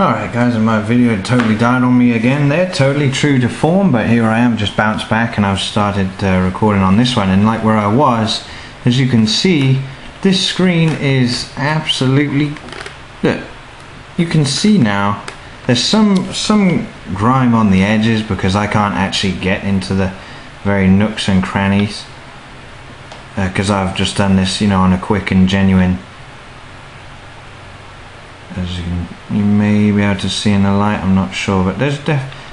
Alright guys, and my video totally died on me again there, totally true to form, but here I am, just bounced back and I've started recording on this one. And like where I was, as you can see, this screen is absolutely, look, you can see now, there's some grime on the edges because I can't actually get into the very nooks and crannies, because I've just done this, you know, on a quick and genuine, as you can, you may be able to see in the light, I'm not sure, but there's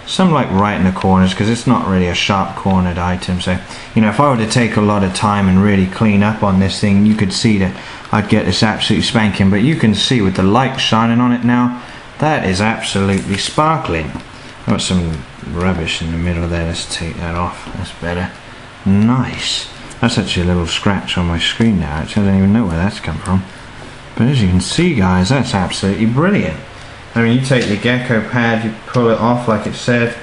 some like right in the corners because it's not really a sharp cornered item. So, you know, if I were to take a lot of time and really clean up on this thing, you could see that I'd get this absolute spanking, but you can see with the light shining on it now, that is absolutely sparkling. I've got some rubbish in the middle there, let's take that off, that's better. Nice. That's actually a little scratch on my screen now, actually I don't even know where that's come from. But as you can see guys, that's absolutely brilliant. I mean, you take the gecko pad, you pull it off like it said,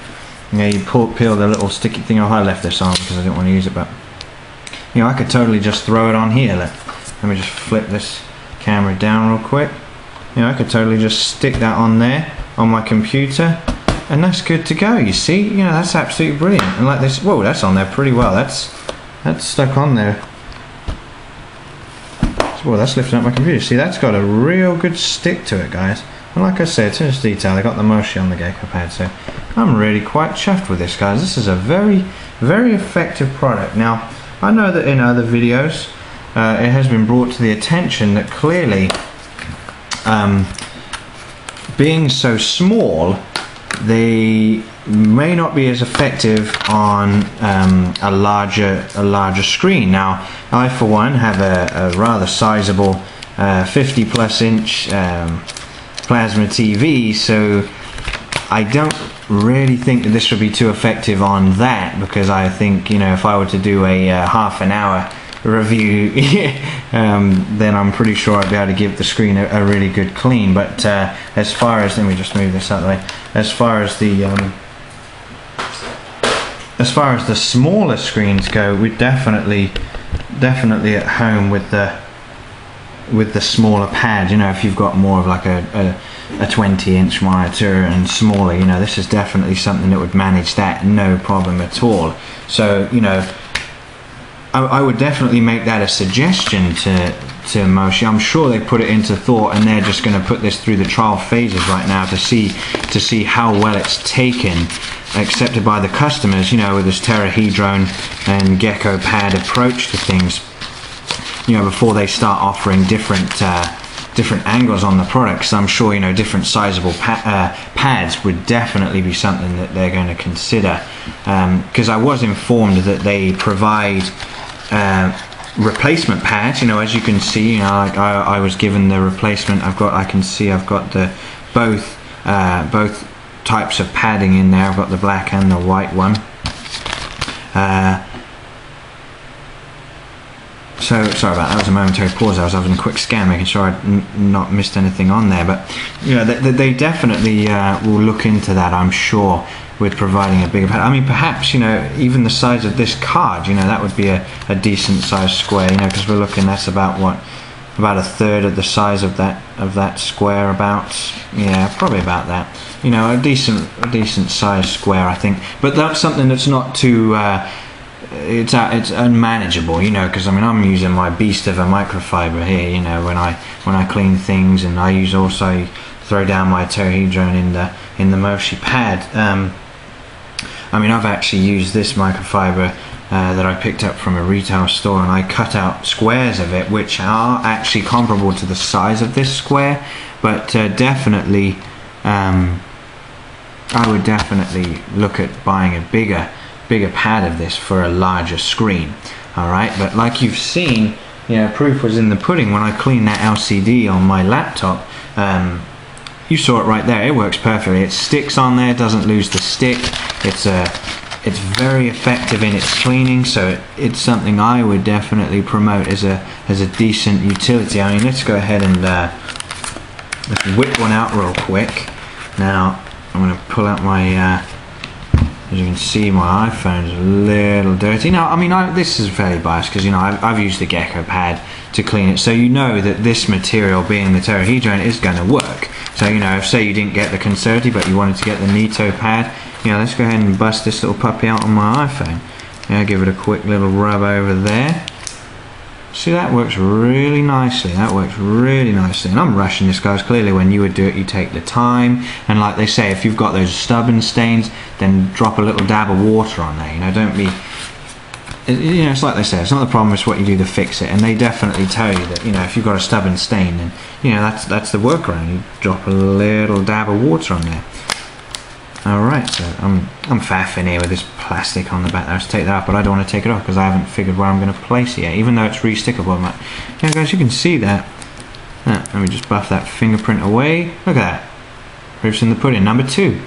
you know, you peel the little sticky thing off. I left this on because I didn't want to use it, but you know, I could totally just throw it on here. Let me just flip this camera down real quick. You know, I could totally just stick that on there on my computer and that's good to go. You see, you know, that's absolutely brilliant. And like this, whoa, that's on there pretty well. That's stuck on there. Well, that's lifting up my computer. See, that's got a real good stick to it, guys. And like I said, to this detail, I got the Moshi on the gecko pad, so I'm really quite chuffed with this, guys. This is a very, very effective product. Now, I know that in other videos, it has been brought to the attention that clearly, being so small, they may not be as effective on a larger screen. Now, I for one have a rather sizable 50+ inch plasma TV, so I don't really think that this would be too effective on that, because I think, you know, if I were to do a half an hour review then I'm pretty sure I'd be able to give the screen a really good clean. But as far as, let me just move this out of the way, as far as the smaller screens go, we're definitely at home with the smaller pad. You know, if you've got more of like a 20-inch monitor and smaller, you know, this is definitely something that would manage that no problem at all. So, you know, I would definitely make that a suggestion to Moshi. I'm sure they put it into thought, and they're just going to put this through the trial phases right now to see how well it's taken, accepted by the customers. You know, with this tetrahedron and gecko pad approach to things, you know, before they start offering different angles on the products. So I'm sure, you know, different sizable pads would definitely be something that they're going to consider, because I was informed that they provide replacement pads. You know, as you can see, you know, like I was given the replacement. I can see I've got the both types of padding in there. I've got the black and the white one. So sorry about that, was a momentary pause. I was having a quick scan, making sure I'd not missed anything on there. But you know, they definitely will look into that, I'm sure, with providing a bigger pad. I mean, perhaps, you know, even the size of this card, you know, that would be a decent sized square, you know, because we're looking, that's about what, about a third of the size of that square, about, yeah, probably about that, you know, a decent sized square, I think. But that's something that's not too it's unmanageable, you know, because I mean, I'm using my beast of a microfiber here, you know, when I clean things, and I use also throw down my tetrahedron in the Moshi pad. I mean, I've actually used this microfiber that I picked up from a retail store, and I cut out squares of it, which are actually comparable to the size of this square. But definitely, I would definitely look at buying a bigger pad of this for a larger screen. All right, but like you've seen, you know, proof was in the pudding when I cleaned that LCD on my laptop. You saw it right there. It works perfectly. It sticks on there, doesn't lose the stick. It's very effective in its cleaning, so it's something I would definitely promote as a decent utility. I mean, let's go ahead and let's whip one out real quick. Now I'm going to pull out my. As you can see, my iPhone's a little dirty. Now, I mean, this is fairly biased because, you know, I've used the gecko pad to clean it, so you know that this material, being the tetrahedron, is going to work. So, you know, if say you didn't get the Concerte but you wanted to get the Neato pad, you know, let's go ahead and bust this little puppy out on my iPhone. Now give it a quick little rub over there. See, that works really nicely, that works really nicely. And I'm rushing this, guys. Clearly when you would do it, you take the time, and like they say, if you've got those stubborn stains, then drop a little dab of water on there, you know, don't be, you know, it's like they say, it's not the problem, it's what you do to fix it. And they definitely tell you that, you know, if you've got a stubborn stain, then, you know, that's the workaround. You drop a little dab of water on there. Alright, so I'm faffing here with this plastic on the back. I have to take that off, but I don't want to take it off because I haven't figured where I'm going to place it yet, even though it's re-stickable. Like, yeah, guys, you can see that. Let me just buff that fingerprint away. Look at that. Proof's in the pudding. Number 2.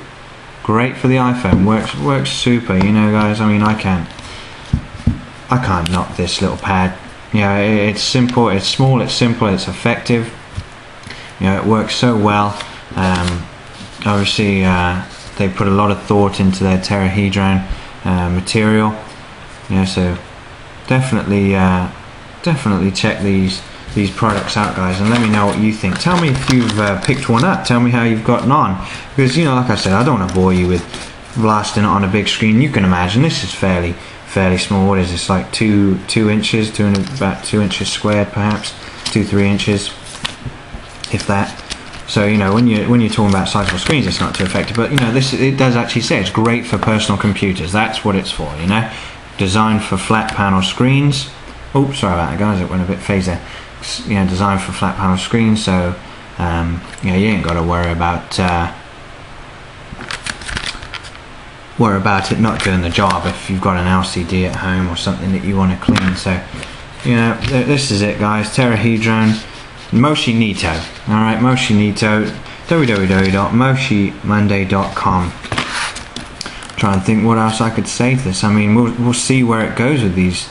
Great for the iPhone. Works super, you know, guys. I mean, I can't knock this little pad. You know, it's simple, it's small, it's simple, it's effective. You know, it works so well. Obviously, they put a lot of thought into their tetrahedron material. You know, so definitely, definitely check these products out, guys, and let me know what you think. Tell me if you've picked one up. Tell me how you've gotten on, because, you know, like I said, I don't want to bore you with blasting it on a big screen. You can imagine this is fairly small. What is this, like two inches, about 2 inches squared, perhaps 2-3 inches, if that. So, you know, when you're talking about sizable screens, it's not too effective. But, you know, this, it does actually say it's great for personal computers. That's what it's for, you know, designed for flat panel screens. Oops, sorry about that, guys, it went a bit phased there. You know, designed for flat panel screens, so you know, you ain't got to worry about it not doing the job if you've got an LCD at home or something that you want to clean. So, you know, this is it, guys. Tetrahedron Moshi Neato. Alright, Moshi Neato. www.moshimonde.com. Trying to think what else I could say to this. I mean, we'll see where it goes with these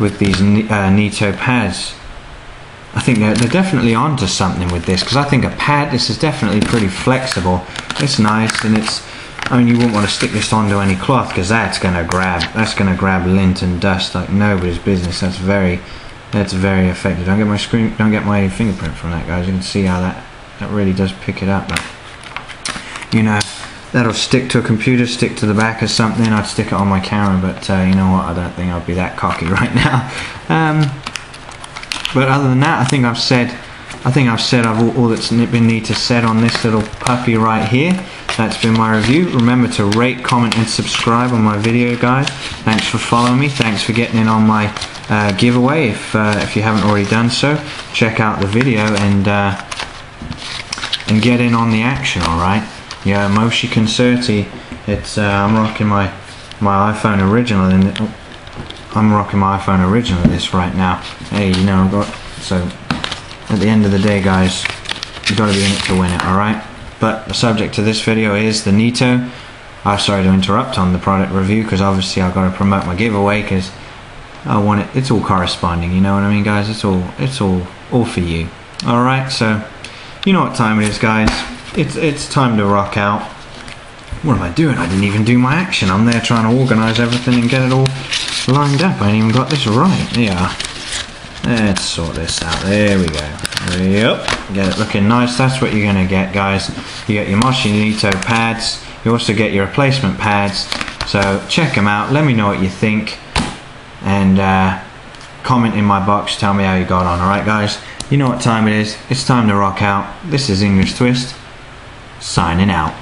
Neato pads. I think they're definitely onto something with this, because I think a pad, this is definitely pretty flexible. It's nice, and it's, I mean, you wouldn't want to stick this onto any cloth, because that's gonna grab lint and dust like nobody's business. That's very effective. Don't get my fingerprint from that, guys. You can see how that really does pick it up. But, you know, that'll stick to a computer, stick to the back of something. I'd stick it on my camera, but you know what? I don't think I'd be that cocky right now. But other than that, I think I've said all that's been need to said on this little puppy right here. That's been my review. Remember to rate, comment, and subscribe on my video, guys. Thanks for following me. Thanks for getting in on my giveaway. If you haven't already done so, check out the video and get in on the action. All right. Yeah, Moshi Concerte. It's I'm rocking my iPhone original, and I'm rocking my iPhone original this right now. Hey, you know, I've got so. At the end of the day, guys, you've got to be in it to win it, alright? But the subject of this video is the Neato. I'm sorry to interrupt on the product review, because obviously I've got to promote my giveaway, because I want it. It's all corresponding, you know what I mean, guys? It's all for you. Alright, so you know what time it is, guys. It's time to rock out. What am I doing? I didn't even do my action. I'm there trying to organise everything and get it all lined up. I ain't even got this right. Yeah. Let's sort this out. There we go. Yep. Get it looking nice. That's what you're going to get, guys. You get your Moshi Neato pads. You also get your replacement pads. So check them out. Let me know what you think. And comment in my box. Tell me how you got on. Alright, guys. You know what time it is. It's time to rock out. This is English Twist. Signing out.